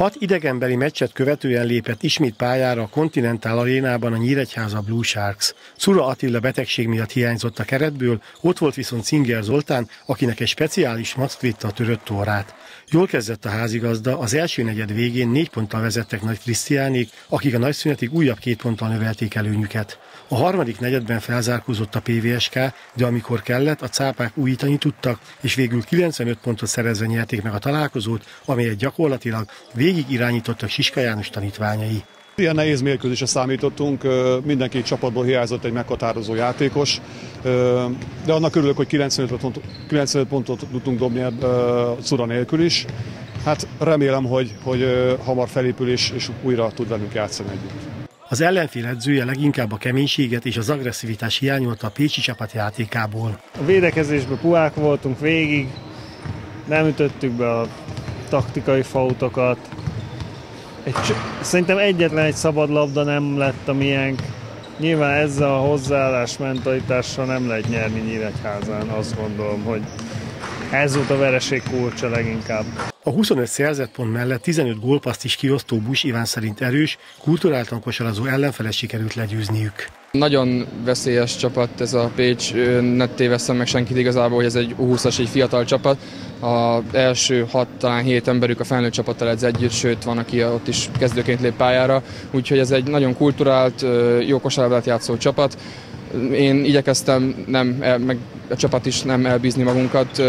6 idegenbeli meccset követően lépett ismét pályára a Continental Arénában a Nyíregyháza Blue Sharks. Szura Attila betegség miatt hiányzott a keretből, ott volt viszont Singer Zoltán, akinek egy speciális maszt védte a törött orrát. Jól kezdett a házigazda, az első negyed végén 4 ponttal vezettek Nagy-Krisztiánék, akik a nagyszünetig újabb 2 ponttal növelték előnyüket. A harmadik negyedben felzárkózott a PVSK, de amikor kellett, a cápák újítani tudtak, és végül 95 pontot szerezve nyerték meg a találkozót, amelyet gyakorlatilag végig irányítottak Siska János tanítványai. Ilyen nehéz mérkőzésre számítottunk, mindenki csapatból hiányzott egy meghatározó játékos, de annak örülök, hogy 95 pontot tudtunk dobni Cura nélkül is. Hát remélem, hogy hamar felépül és újra tud velünk játszani együtt. Az ellenfél edzője leginkább a keménységet és az agresszivitás hiányolta a pécsi csapat játékából. A védekezésben puhák voltunk végig, nem ütöttük be a taktikai fautokat. Szerintem egyetlen egy szabad labda nem lett a miénk. Nyilván ezzel a hozzáállás mentalitással nem lehet nyerni Nyíregyházán, azt gondolom, hogy ez volt a vereség kulcsa leginkább. A 25 szerzett pont mellett 15 gólpaszt is kiosztó Bus Iván szerint erős, kulturáltan kosarázó ellenfelet sikerült legyőzniük. Nagyon veszélyes csapat ez a Pécs, ne tévesszem meg senkit igazából, hogy ez egy U20-as, egy fiatal csapat. Az első 6, talán 7 emberük a felnőtt csapattal edz együtt, sőt van, aki ott is kezdőként lép pályára. Úgyhogy ez egy nagyon kulturált, jó kosárlabdát játszó csapat. Én igyekeztem, meg a csapat is nem elbízni magunkat,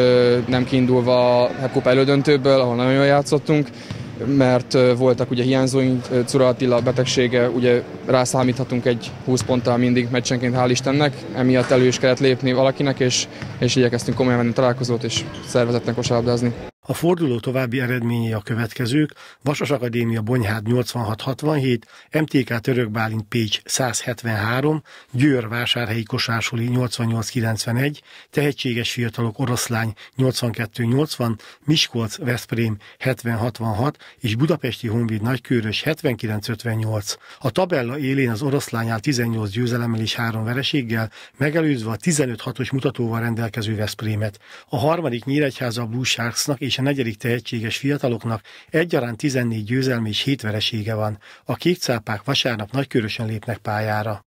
nem kiindulva a kupa elődöntőből, ahol nagyon jól játszottunk, mert voltak ugye hiányzóink, Szura Attila betegsége, ugye rászámíthatunk egy 20 ponttal mindig meccsenként, hál' Istennek, emiatt elő is kellett lépni valakinek, és igyekeztünk komolyan venni a találkozót, és szervezetten kosárlabdázni. A forduló további eredményei a következők: Vasas Akadémia Bonyhád 86-67, MTK Török Bálint Pécs 173, Győr Vásárhelyi Kosársuli 88-91, Tehetséges Fiatalok Oroszlány 82-80, Miskolc Veszprém 70-66 és Budapesti Honvéd Nagykőrös 79-58. A tabella élén az Oroszlány áll 18 győzelemmel és 3 vereséggel, megelőzve a 15-6-os mutatóval rendelkező Veszprémet. A harmadik Nyíregyháza Blue Sharksnak és a negyedik Tehetséges Fiataloknak egyaránt 14 győzelme és 7 veresége van. A kékcápák vasárnap Nagykőrösön lépnek pályára.